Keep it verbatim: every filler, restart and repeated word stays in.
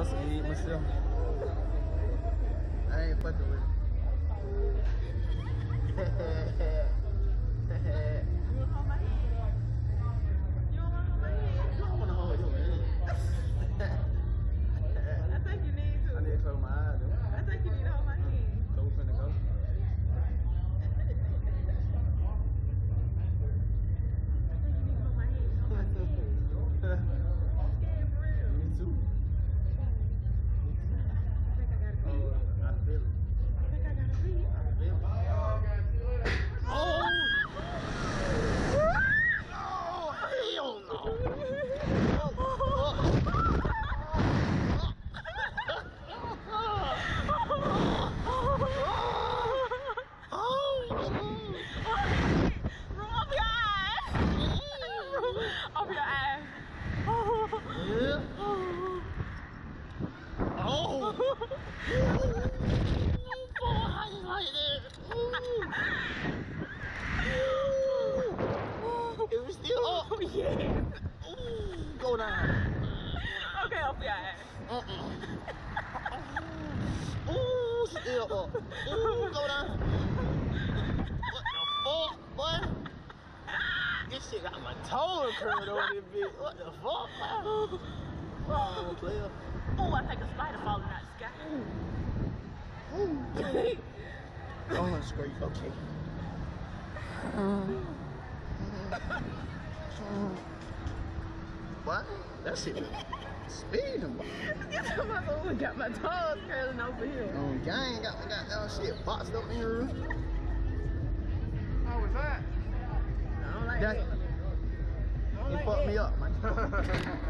нас, и мы ждем. Ай, подумай. I don't like that. That. You fucked me up, man.